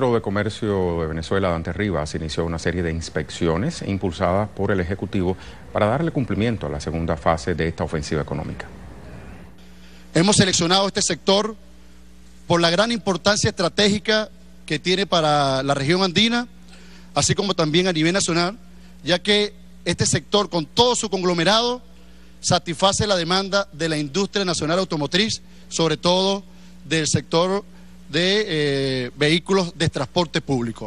ministro de Comercio de Venezuela, Dante Rivas, inició una serie de inspecciones impulsadas por el Ejecutivo para darle cumplimiento a la segunda fase de esta ofensiva económica. Hemos seleccionado este sector por la gran importancia estratégica que tiene para la región andina, así como también a nivel nacional, ya que este sector, con todo su conglomerado, satisface la demanda de la industria nacional automotriz, sobre todo del sector de vehículos de transporte público.